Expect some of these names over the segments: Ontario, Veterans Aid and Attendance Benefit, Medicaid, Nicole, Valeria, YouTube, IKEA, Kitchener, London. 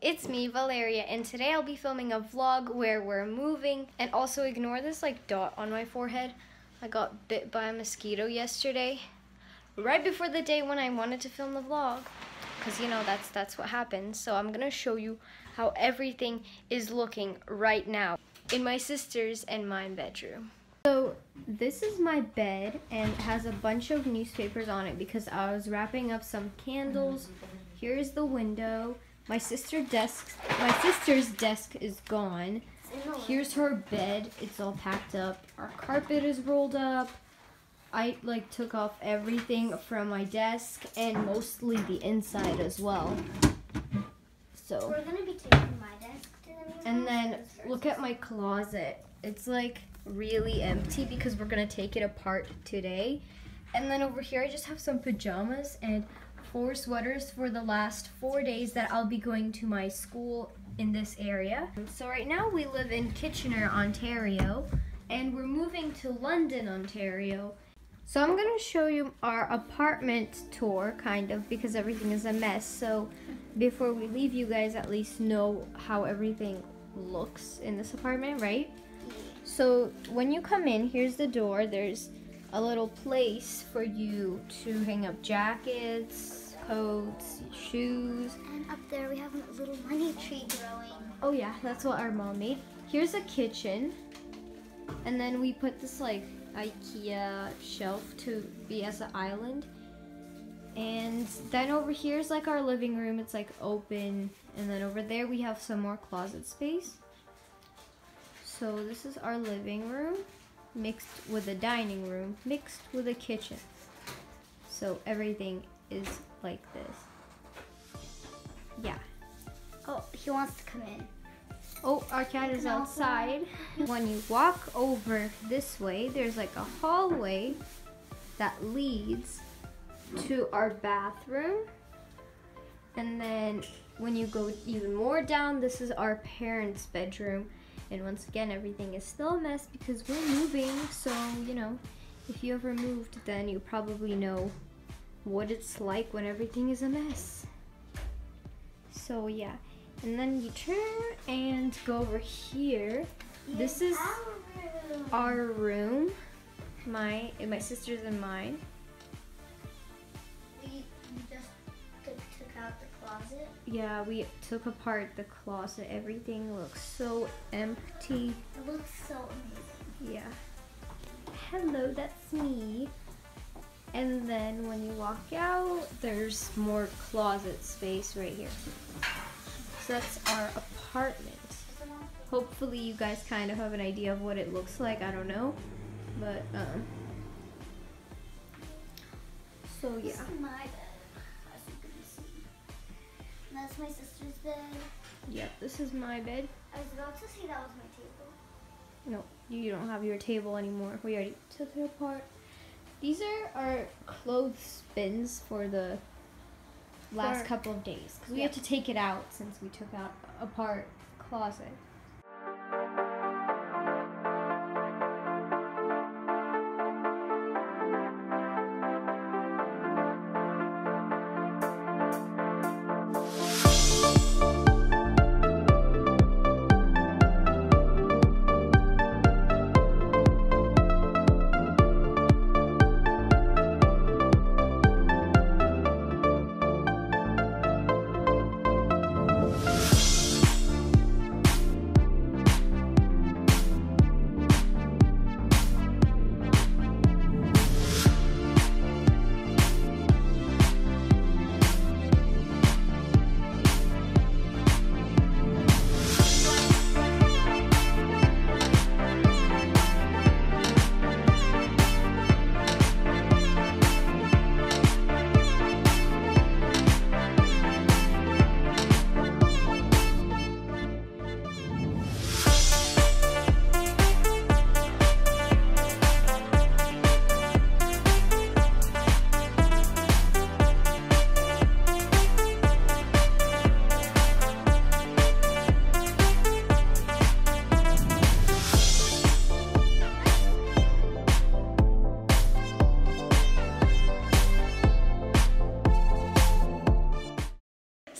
It's me, Valeria, and today I'll be filming a vlog where we're moving. And also ignore this like dot on my forehead. I got bit by a mosquito yesterday, right before the day when I wanted to film the vlog, because you know that's what happens. So I'm gonna show you how everything is looking right now in my sister's and my bedroom. So this is my bed, and it has a bunch of newspapers on it because I was wrapping up some candles. Here's the window. My sister's desk is gone. Here's her bed. It's all packed up. Our carpet is rolled up. I like took off everything from my desk and mostly the inside as well. So we're gonna be taking my desk to the museum. And then look at my closet. It's like really empty because we're gonna take it apart today. And then over here I just have some pajamas and 4 sweaters for the last 4 days that I'll be going to my school in this area. So right now we live in Kitchener, Ontario, and we're moving to London, Ontario. So I'm gonna show you our apartment tour, kind of, because everything is a mess. So before we leave, you guys at least know how everything looks in this apartment, right? So when you come in, here's the door. There's a little place for you to hang up jackets, coats, shoes. And up there we have a little money tree growing. Oh yeah, that's what our mom made. Here's a kitchen. And then we put this like IKEA shelf to be as an island. And then over here is like our living room. It's like open. And then over there we have some more closet space. So this is our living room, mixed with a dining room, mixed with a kitchen. So everything is like this. Yeah. Oh, he wants to come in. Oh, our cat is outside. When you walk over this way, there's like a hallway that leads to our bathroom. And then when you go even more down, this is our parents' bedroom. And once again, everything is still a mess because we're moving, so, you know, if you ever moved, then you probably know what it's like when everything is a mess. So, yeah. And then you turn and go over here. This is our room. My sister's and mine. We just took out the closet. Yeah, we took apart the closet. Everything looks so empty. It looks so amazing. Yeah. Hello, that's me. And then when you walk out, there's more closet space right here. So that's our apartment. Hopefully you guys kind of have an idea of what it looks like. I don't know, but so yeah. This is my bed. That's my sister's bed. Yep, this is my bed. I was about to say that was my table. No, you don't have your table anymore. We already took it apart. These are our clothes bins for the last couple of days, because we have to take it out since we took out apart closet.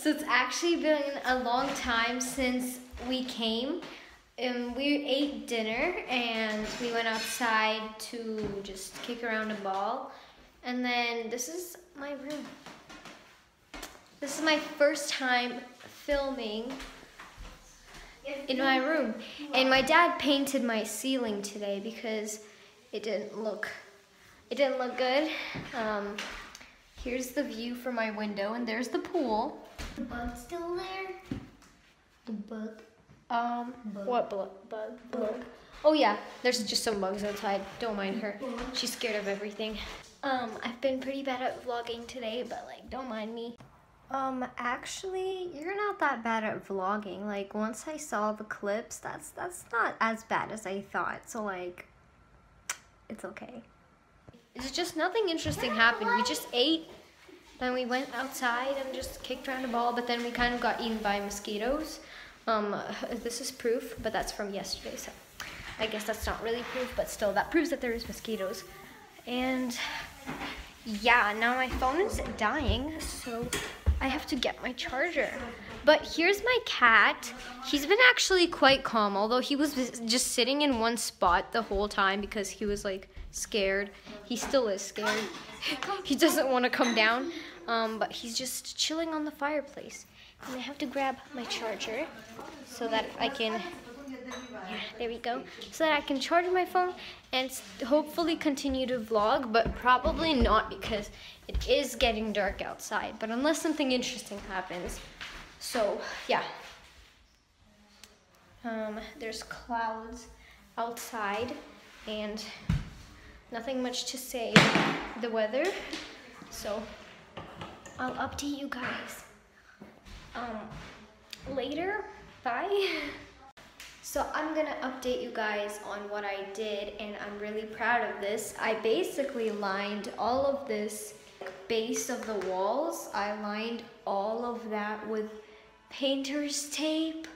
So it's actually been a long time since we came. We ate dinner and we went outside to just kick around a ball. And then this is my room. This is my first time filming in my room. And my dad painted my ceiling today because it didn't look good. Here's the view from my window, and there's the pool. The bug's still there? The bug? Bug. What bug? Oh yeah, there's just some bugs outside. Don't mind her. She's scared of everything. I've been pretty bad at vlogging today, but like, don't mind me. Actually, you're not that bad at vlogging. Like, once I saw the clips, that's not as bad as I thought. So like, it's okay. It's just nothing interesting happened. We just ate, then we went outside and just kicked around a ball, but then we kind of got eaten by mosquitoes. This is proof, but that's from yesterday, so I guess that's not really proof, but still, that proves that there is mosquitoes. And yeah, now my phone is dying, so I have to get my charger. But here's my cat. He's been actually quite calm, although he was just sitting in one spot the whole time because he was like scared. He still is scared. He doesn't want to come down, but he's just chilling on the fireplace. And I have to grab my charger so that I can, yeah, there we go, so that I can charge my phone and hopefully continue to vlog, but probably not because it is getting dark outside, but unless something interesting happens. So yeah, there's clouds outside and nothing much to say about the weather, so I'll update you guys later. Bye. So I'm gonna update you guys on what I did, and I'm really proud of this. I basically lined all of this base of the walls. I lined all of that with painter's tape,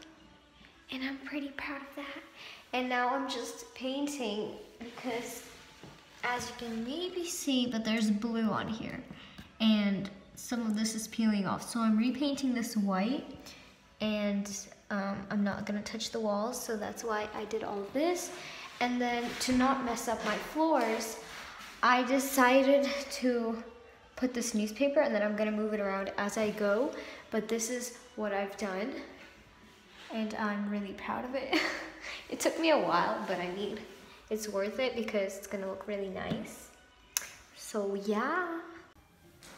and I'm pretty proud of that. And now I'm just painting because, as you can maybe see, but there's blue on here, and some of this is peeling off. So I'm repainting this white, and I'm not gonna touch the walls, so that's why I did all this. And then to not mess up my floors, I decided to put this newspaper, and then I'm gonna move it around as I go. But this is what I've done, and I'm really proud of it. It took me a while, but I mean, it's worth it because it's gonna look really nice. So yeah.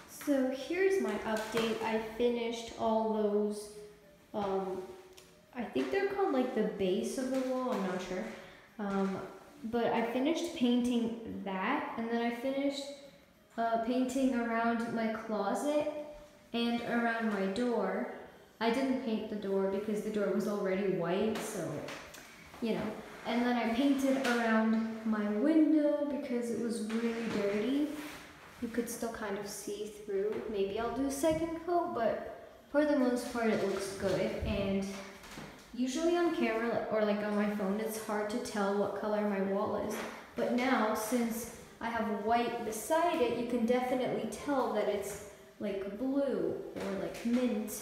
So here's my update. I finished all those, I think they're called like the base of the wall, I'm not sure. But I finished painting that, and then I finished painting around my closet and around my door. I didn't paint the door because the door was already white, so, you know. And then I painted around my window because it was really dirty. You could still kind of see through. Maybe I'll do a second coat, but for the most part it looks good. And usually on camera or like on my phone, it's hard to tell what color my wall is. But now, since I have white beside it, you can definitely tell that it's like blue or like mint.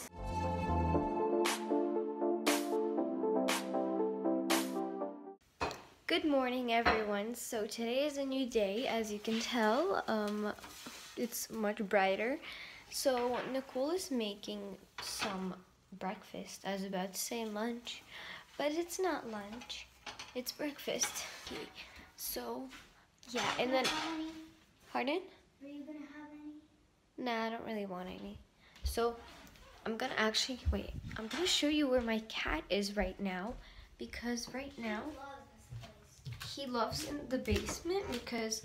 Good morning, everyone. So today is a new day, as you can tell. It's much brighter. So Nicole is making some breakfast. I was about to say lunch, but it's not lunch. It's breakfast. So yeah, and then, pardon? Are you gonna have any? Nah, I don't really want any. So I'm gonna actually wait. I'm gonna show you where my cat is right now, because right now he loves in the basement because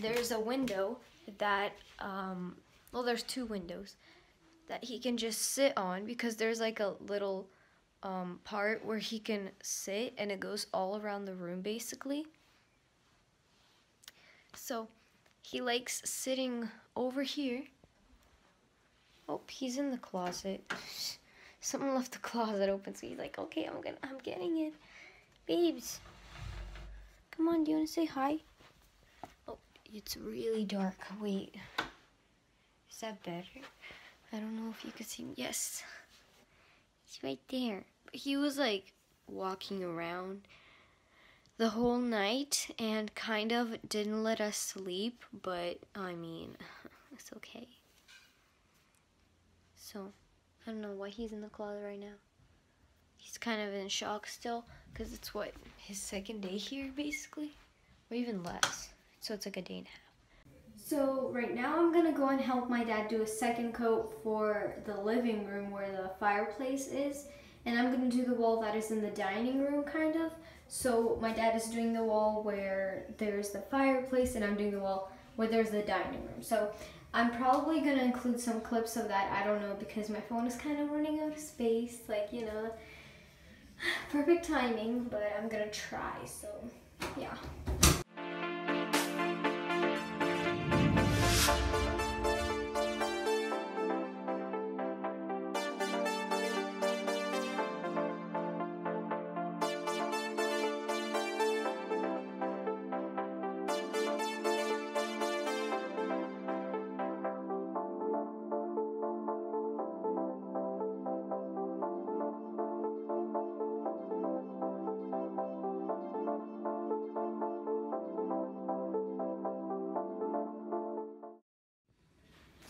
there's a window that, well, there's two windows that he can just sit on because there's like a little part where he can sit, and it goes all around the room basically. So he likes sitting over here. Oh, he's in the closet. Someone left the closet open, so he's like, okay, I'm getting it. Babes. Come on, do you want to say hi? Oh, it's really dark. Wait, is that better? I don't know if you could see me. Yes. He's right there. He was like walking around the whole night and kind of didn't let us sleep, but I mean, it's okay. So, I don't know why he's in the closet right now. He's kind of in shock still, because it's what, his second day here basically? Or even less. So it's like a day and a half. So right now I'm gonna go and help my dad do a second coat for the living room where the fireplace is. And I'm gonna do the wall that is in the dining room, kind of. So my dad is doing the wall where there's the fireplace and I'm doing the wall where there's the dining room. So I'm probably gonna include some clips of that, I don't know, because my phone is kind of running out of space, like, you know, perfect timing, but I'm gonna try, so yeah.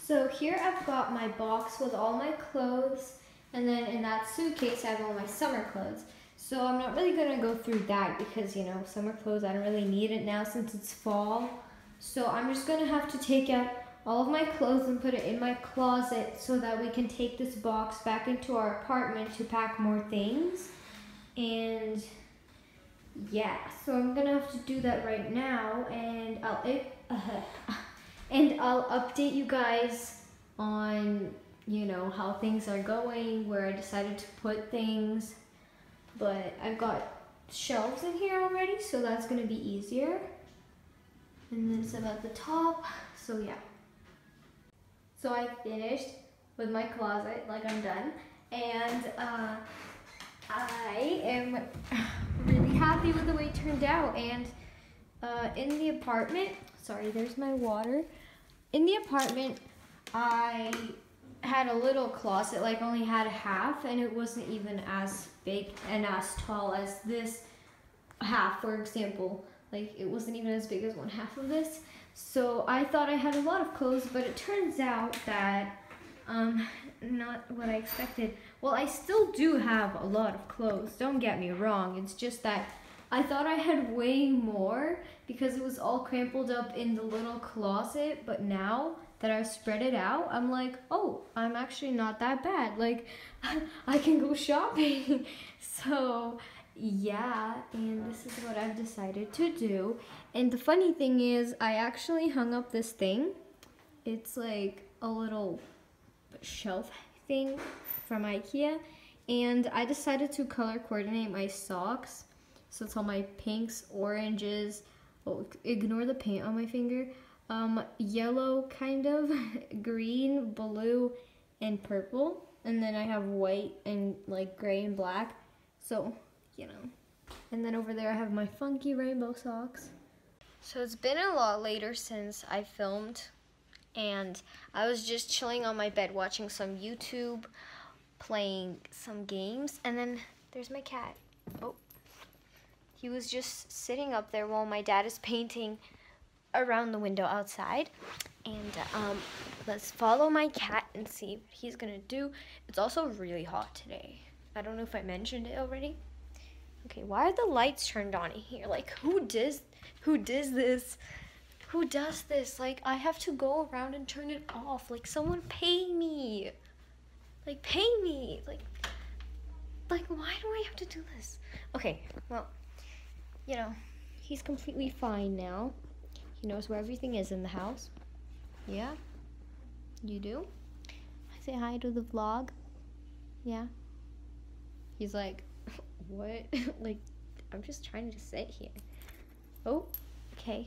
So here I've got my box with all my clothes, and then in that suitcase I have all my summer clothes. So I'm not really gonna go through that because, you know, summer clothes, I don't really need it now since it's fall. So I'm just gonna have to take out all of my clothes and put it in my closet so that we can take this box back into our apartment to pack more things. And yeah, so I'm gonna have to do that right now, and I'll update you guys on, you know, how things are going, where I decided to put things. But I've got shelves in here already, so that's going to be easier. And then it's about the top, so yeah. So I finished with my closet, like I'm done. And I am really happy with the way it turned out. And in the apartment, sorry, there's my water. In the apartment, I had a little closet, like only had a half, and it wasn't even as big and as tall as this half, for example. Like, it wasn't even as big as one half of this. So I thought I had a lot of clothes, but it turns out that not what I expected. Well, I still do have a lot of clothes, don't get me wrong. It's just that I thought I had way more because it was all crumpled up in the little closet, but now that I've spread it out, I'm like, oh, I'm actually not that bad. Like, I can go shopping. So yeah, and this is what I've decided to do. And the funny thing is, I actually hung up this thing. It's like a little shelf thing from IKEA, and I decided to color coordinate my socks. So it's all my pinks, oranges, oh, ignore the paint on my finger, yellow kind of, green, blue, and purple. And then I have white and like gray and black. So, you know. And then over there I have my funky rainbow socks. So it's been a lot later since I filmed. And I was just chilling on my bed watching some YouTube, playing some games. And then there's my cat. Oh. He was just sitting up there while my dad is painting around the window outside. And let's follow my cat and see what he's gonna do. It's also really hot today. I don't know if I mentioned it already. Okay, why are the lights turned on in here? Like, who does this? Who does this? Like, I have to go around and turn it off. Like, someone pay me. Like, pay me. Like why do I have to do this? Okay, well, you know, he's completely fine now. He knows where everything is in the house. Yeah? You do? I say hi to the vlog. Yeah? He's like, what? Like, I'm just trying to sit here. Oh, okay.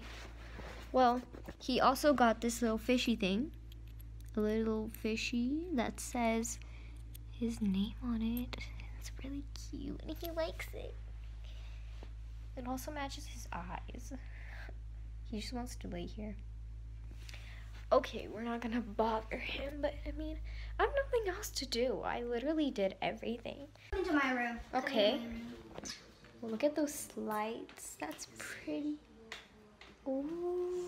Well, he also got this little fishy thing. A little fishy that says his name on it. It's really cute, and he likes it. It also matches his eyes. He just wants to lay here. okay, we're not gonna bother him, but I mean, I have nothing else to do. I literally did everything. Come to my room. Okay. Well, look at those lights. That's pretty. Ooh.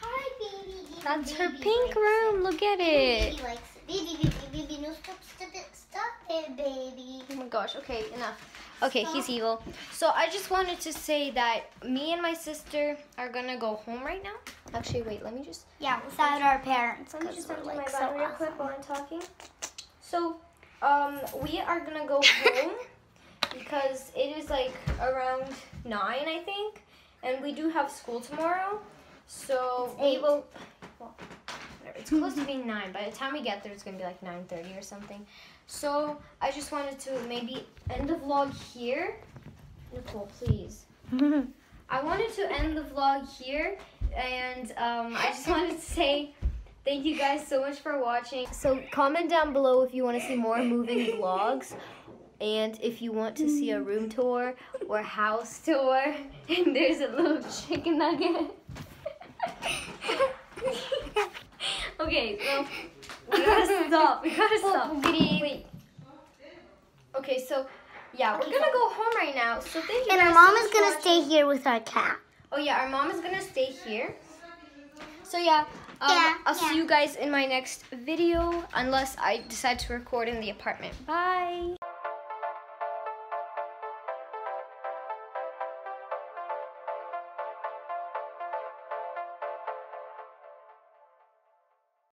Hi, baby. That's her pink room. Look at it. Baby likes it. Baby, no, stop it, baby. Oh my gosh. Okay, enough. Okay, he's evil. So I just wanted to say that me and my sister are gonna go home right now. Actually, wait, let me just... Yeah, without our parents. Let me just undo my bag real quick while I'm talking. So, we are gonna go home because it is like around 9, I think. And we do have school tomorrow. So we will... Well, it's supposed to be 9. By the time we get there, it's gonna be like 9:30 or something. So I just wanted to maybe end the vlog here. Nicole, please. I wanted to end the vlog here, and I just wanted to say thank you guys so much for watching. So comment down below if you want to see more moving vlogs, and if you want to see a room tour or house tour. And there's a little chicken nugget. Okay, well, we gotta stop. Wait. Okay, so, yeah, we're gonna go home right now. So thank you guys. And our mom is gonna stay here with our cat. Oh yeah, our mom is gonna stay here. So yeah, I'll see you guys in my next video, unless I decide to record in the apartment. Bye.